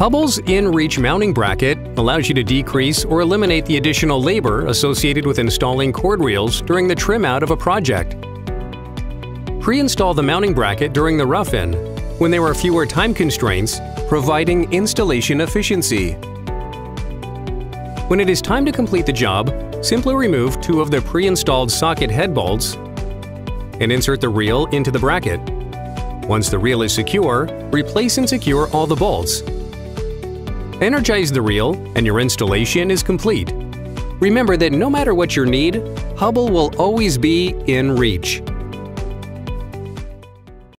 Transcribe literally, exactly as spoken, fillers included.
Hubbell's inREACH mounting bracket allows you to decrease or eliminate the additional labor associated with installing cord reels during the trim out of a project. Pre-install the mounting bracket during the rough-in when there are fewer time constraints, providing installation efficiency. When it is time to complete the job, simply remove two of the pre-installed socket head bolts and insert the reel into the bracket. Once the reel is secure, replace and secure all the bolts. Energize the reel and your installation is complete. Remember that no matter what your need, Hubbell will always be in reach.